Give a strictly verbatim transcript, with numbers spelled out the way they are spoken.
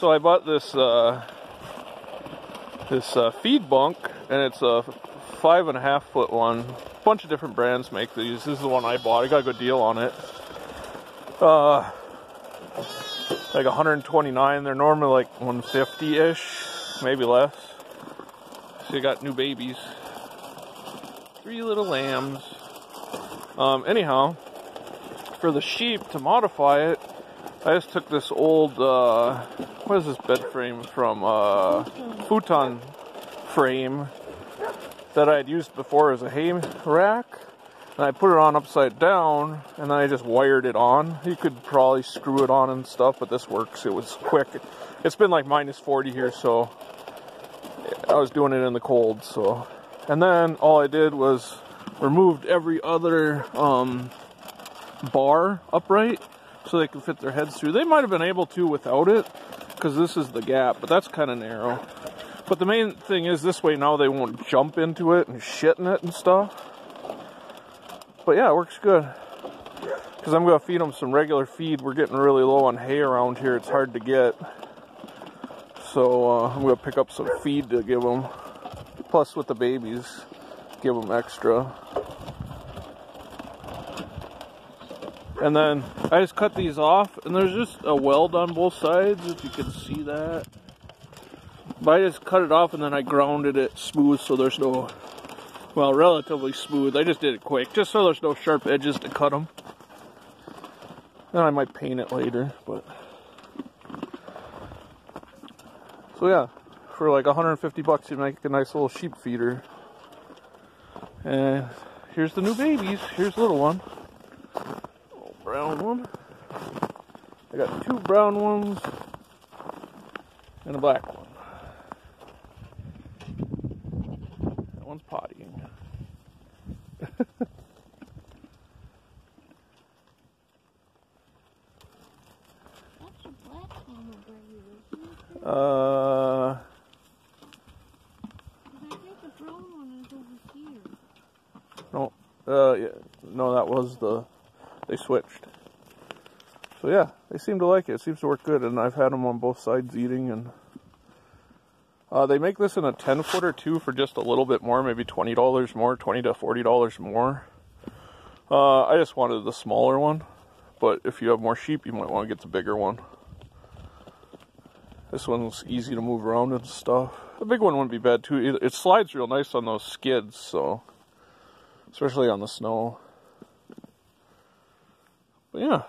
So I bought this uh, this uh, feed bunk, and it's a five and a half foot one. A bunch of different brands make these. This is the one I bought. I got a good deal on it. Uh, like one hundred twenty-nine. They're normally like one fifty-ish, maybe less. So you got new babies, three little lambs. Um, anyhow, for the sheep to modify it, I just took this old, uh, what is this bed frame from, uh, futon frame that I had used before as a hay rack, and I put it on upside down, and then I just wired it on. You could probably screw it on and stuff, but this works. It was quick. It's been like minus forty here, so I was doing it in the cold, so. And then all I did was removed every other, um, bar upright, so they can fit their heads through. They might have been able to without it, because this is the gap, but that's kind of narrow. But the main thing is, this way now they won't jump into it and shit in it and stuff. But yeah, it works good, because I'm going to feed them some regular feed. We're getting really low on hay around here. It's hard to get. So uh, I'm going to pick up some feed to give them. Plus with the babies, give them extra. And then I just cut these off, and there's just a weld on both sides, if you can see that. But I just cut it off, and then I grounded it smooth, so there's no, well, relatively smooth. I just did it quick, just so there's no sharp edges to cut them. Then I might paint it later, but. So yeah, for like one hundred fifty bucks, you make a nice little sheep feeder. And here's the new babies. Here's the little one. Brown one. I got two brown ones and a black one. That one's pottying. That's a black one over here, isn't it? Uh. Because I think the brown one is over here. No, uh, yeah, no, that was the. They switched. So yeah, they seem to like it. It seems to work good, and I've had them on both sides eating. And uh, they make this in a ten footer too for just a little bit more, maybe twenty dollars more, twenty to forty dollars more. Uh, I just wanted the smaller one, but if you have more sheep, you might want to get the bigger one. This one's easy to move around and stuff. The big one wouldn't be bad too. It, it slides real nice on those skids, so especially on the snow. But yeah.